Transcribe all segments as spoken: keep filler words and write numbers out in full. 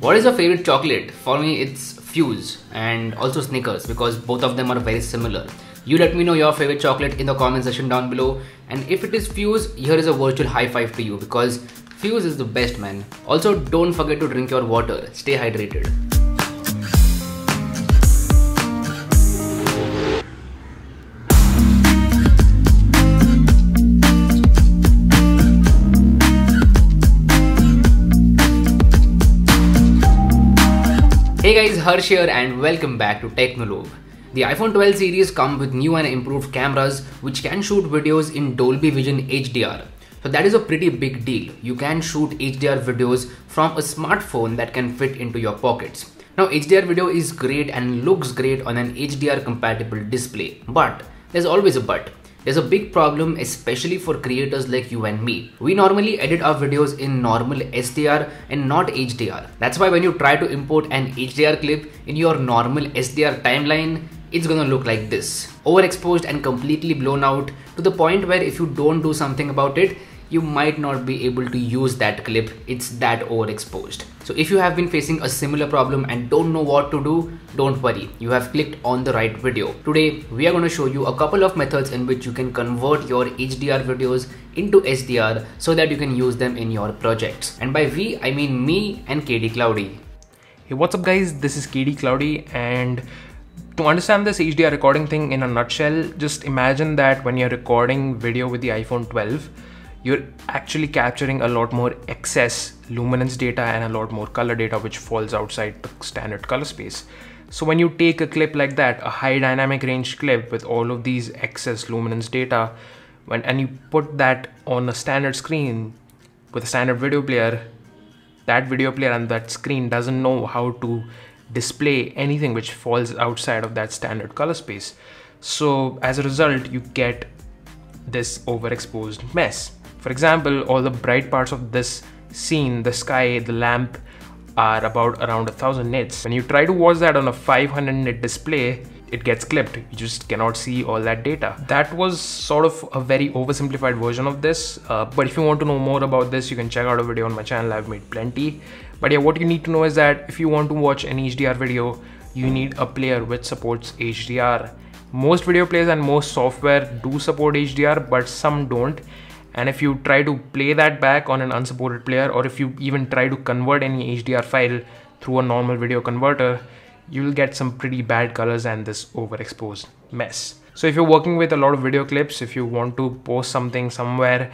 What is your favorite chocolate? For me, it's Fuse and also Snickers, because both of them are very similar. You let me know your favorite chocolate in the comment section down below, and if it is Fuse, here is a virtual high five to you, because Fuse is the best, man. Also, don't forget to drink your water. Stay hydrated. Hey guys, Harsh here and welcome back to Technolobe. The iPhone twelve series come with new and improved cameras which can shoot videos in Dolby Vision H D R. So that is a pretty big deal. You can shoot H D R videos from a smartphone that can fit into your pockets. Now H D R video is great and looks great on an H D R compatible display, but there's always a but. There's a big problem, especially for creators like you and me. We normally edit our videos in normal S D R and not H D R. That's why when you try to import an H D R clip in your normal S D R timeline, it's gonna look like this. Overexposed and completely blown out to the point where if you don't do something about it, you might not be able to use that clip. It's that overexposed. So if you have been facing a similar problem and don't know what to do, don't worry, you have clicked on the right video. Today, we are going to show you a couple of methods in which you can convert your H D R videos into S D R so that you can use them in your projects. And by we, I mean me and K D Cloudy. Hey, what's up guys? This is K D Cloudy, and to understand this H D R recording thing in a nutshell, just imagine that when you're recording video with the iPhone twelve, you're actually capturing a lot more excess luminance data and a lot more color data which falls outside the standard color space. So when you take a clip like that, a high dynamic range clip with all of these excess luminance data, when, and you put that on a standard screen with a standard video player, that video player and that screen doesn't know how to display anything which falls outside of that standard color space. So as a result, you get this overexposed mess. For example, all the bright parts of this scene, the sky, the lamp, are about around a thousand nits. When you try to watch that on a five hundred nit display, it gets clipped. You just cannot see all that data. That was sort of a very oversimplified version of this. Uh, but if you want to know more about this, you can check out a video on my channel. I've made plenty. But yeah, what you need to know is that if you want to watch an H D R video, you need a player which supports H D R. Most video players and most software do support H D R, but some don't. And if you try to play that back on an unsupported player, or if you even try to convert any H D R file through a normal video converter, you'll get some pretty bad colors and this overexposed mess. So if you're working with a lot of video clips, if you want to post something somewhere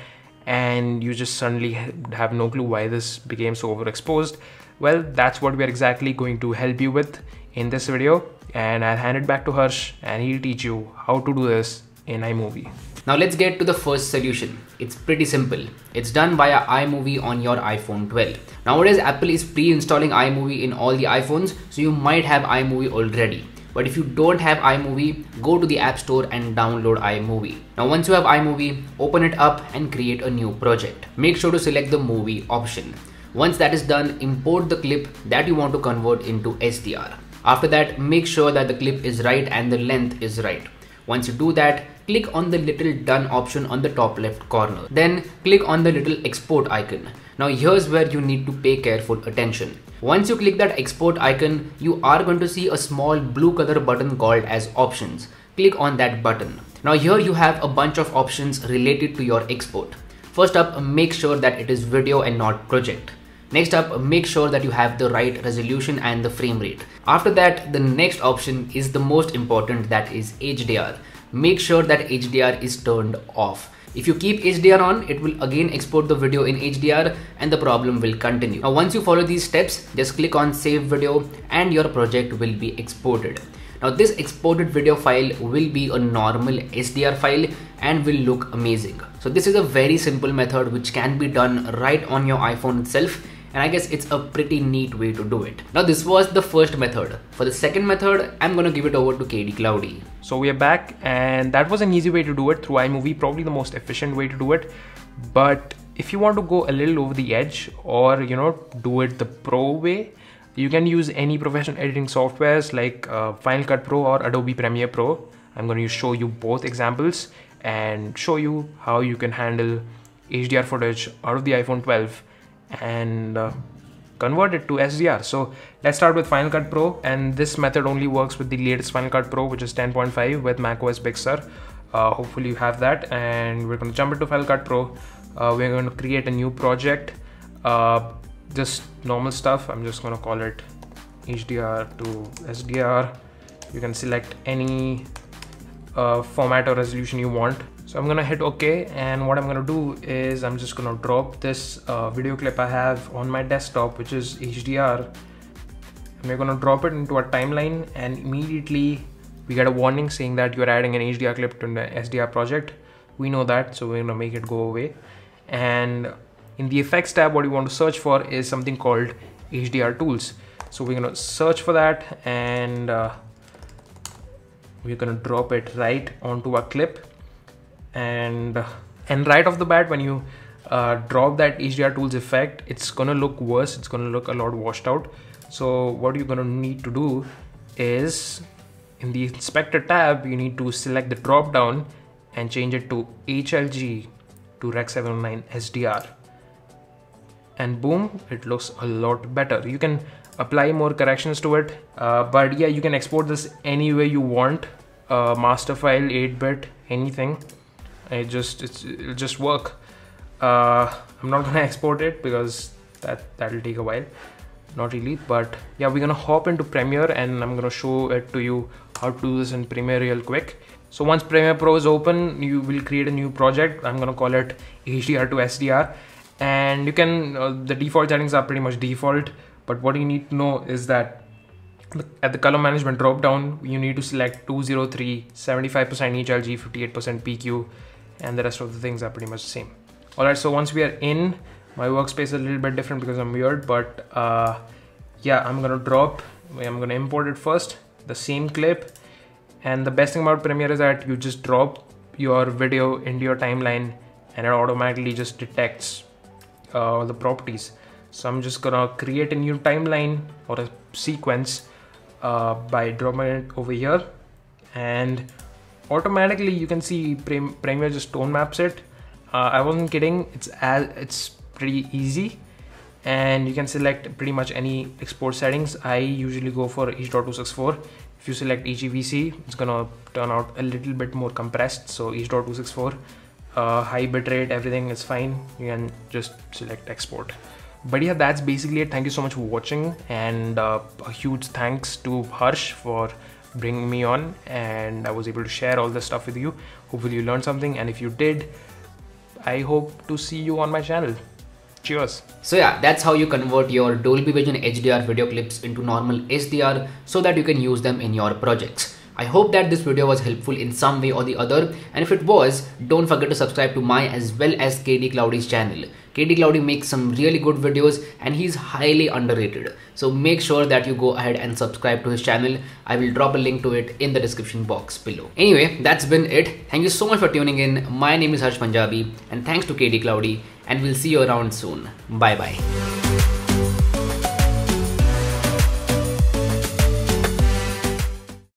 and you just suddenly have no clue why this became so overexposed, well, that's what we're exactly going to help you with in this video. And I'll hand it back to Harsh and he'll teach you how to do this in iMovie. Now let's get to the first solution. It's pretty simple. It's done via iMovie on your iPhone twelve. Nowadays, Apple is pre-installing iMovie in all the iPhones, so you might have iMovie already. But if you don't have iMovie, go to the App Store and download iMovie. Now once you have iMovie, open it up and create a new project. Make sure to select the movie option. Once that is done, import the clip that you want to convert into S D R. After that, make sure that the clip is right and the length is right. Once you do that, click on the little done option on the top left corner. Then click on the little export icon. Now here's where you need to pay careful attention. Once you click that export icon, you are going to see a small blue color button called as options. Click on that button. Now here you have a bunch of options related to your export. First up, make sure that it is video and not project. Next up, make sure that you have the right resolution and the frame rate. After that, the next option is the most important, that is H D R. Make sure that H D R is turned off. If you keep H D R on, it will again export the video in H D R and the problem will continue. Now, once you follow these steps, just click on Save Video and your project will be exported. Now, this exported video file will be a normal S D R file and will look amazing. So this is a very simple method which can be done right on your iPhone itself. And I guess it's a pretty neat way to do it. Now this was the first method. For the second method, I'm gonna give it over to K D Cloudy. So we are back, and that was an easy way to do it through iMovie, probably the most efficient way to do it. But if you want to go a little over the edge, or you know, do it the pro way, You can use any professional editing softwares like uh, Final Cut Pro or Adobe Premiere Pro. I'm going to show you both examples and show you how you can handle H D R footage out of the iPhone twelve and uh, convert it to S D R. So let's start with Final Cut Pro, and this method only works with the latest Final Cut Pro, which is ten point five with macOS Big Sur. Uh, hopefully you have that, and we're going to jump into Final Cut Pro. Uh, we're going to create a new project, uh, just normal stuff. I'm just going to call it H D R to S D R. You can select any uh, format or resolution you want. So I'm going to hit OK, and what I'm going to do is I'm just going to drop this uh, video clip I have on my desktop, which is H D R, and we're going to drop it into a timeline, and immediately we get a warning saying that you're adding an H D R clip to the S D R project. We know that, so we're going to make it go away. And in the effects tab, what you want to search for is something called H D R tools. So we're going to search for that, and uh, we're going to drop it right onto our clip. And and right off the bat, when you uh, drop that H D R tools effect, it's going to look worse. It's going to look a lot washed out. So what you're going to need to do is, in the inspector tab, you need to select the drop down and change it to H L G to Rec seven oh nine S D R, and boom, it looks a lot better. You can apply more corrections to it, uh, but yeah, you can export this any way you want, uh, master file, eight bit, anything. It just it's, it'll just work. uh, I'm not gonna export it because that that'll take a while. Not really, but yeah, we're gonna hop into Premiere, and I'm gonna show it to you how to do this in Premiere real quick. So once Premiere Pro is open, you will create a new project. I'm gonna call it H D R to S D R, and you can uh, the default settings are pretty much default, but what you need to know is that at the color management drop down, you need to select two zero three, seventy-five percent H L G, fifty-eight percent P Q, and the rest of the things are pretty much the same. Alright, so once we are in, my workspace is a little bit different because I'm weird, but uh, yeah, I'm gonna drop, I'm gonna import it first, the same clip. And the best thing about Premiere is that you just drop your video into your timeline and it automatically just detects uh, all the properties. So I'm just gonna create a new timeline or a sequence uh, by dropping it over here, and automatically you can see Premiere just tone maps it. Uh, I wasn't kidding, it's as it's pretty easy, and you can select pretty much any export settings. I usually go for H dot two sixty-four. If you select H E V C, it's gonna turn out a little bit more compressed, so H dot two sixty-four, uh, high bitrate, everything is fine. You can just select export. But yeah, that's basically it. Thank you so much for watching, and uh, a huge thanks to Harsh for bringing me on, and I was able to share all this stuff with you. Hopefully you learned something, and if you did, I hope to see you on my channel. Cheers. So yeah, that's how you convert your Dolby Vision H D R video clips into normal S D R so that you can use them in your projects. I hope that this video was helpful in some way or the other, and if it was, don't forget to subscribe to my as well as K D Cloudy's channel. K D Cloudy makes some really good videos and he's highly underrated. So make sure that you go ahead and subscribe to his channel. I will drop a link to it in the description box below. Anyway, that's been it. Thank you so much for tuning in. My name is Harsh Punjabi, and thanks to K D Cloudy, and we'll see you around soon. Bye bye.